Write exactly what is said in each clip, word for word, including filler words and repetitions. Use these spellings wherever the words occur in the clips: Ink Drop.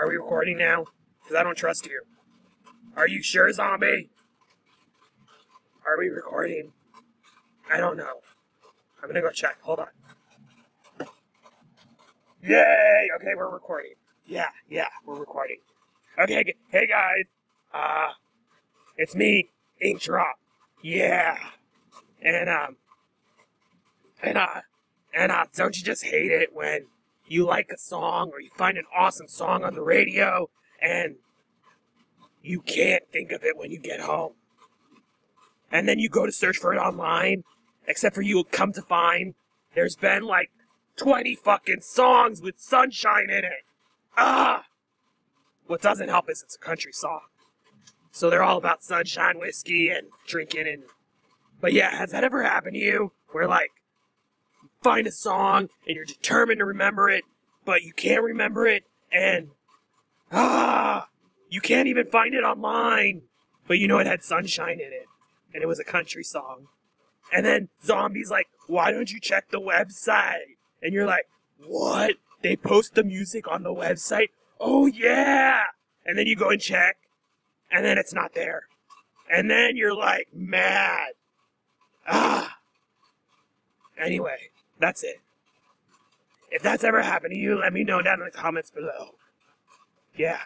Are we recording now? Because I don't trust you. Are you sure, zombie? Are we recording? I don't know. I'm gonna go check. Hold on. Yay! Okay, we're recording. Yeah, yeah, we're recording. Okay, hey guys. Uh, it's me, Ink Drop. Yeah. And, um, and, uh, and, uh, don't you just hate it when you like a song or you find an awesome song on the radio and you can't think of it when you get home? And then you go to search for it online, except for you will come to find there's been like twenty fucking songs with sunshine in it. Ah! What doesn't help is it's a country song. So they're all about sunshine, whiskey, and drinking and... But yeah, has that ever happened to you? Where like, you find a song and you're determined to remember it, but you can't remember it, and... Ah! You can't even find it online! But you know it had sunshine in it. And it was a country song. And then Zombie's like, why don't you check the website? And you're like, what? They post the music on the website? Oh yeah! And then you go and check, and then it's not there. And then you're like, mad. Ah! Anyway, that's it. If that's ever happened to you, let me know down in the comments below. Yeah.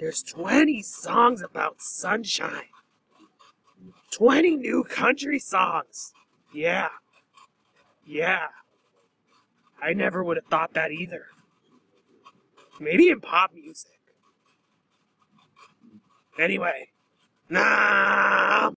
There's twenty songs about sunshine. twenty new country songs. Yeah. Yeah. I never would have thought that either. Maybe in pop music. Anyway. Nah.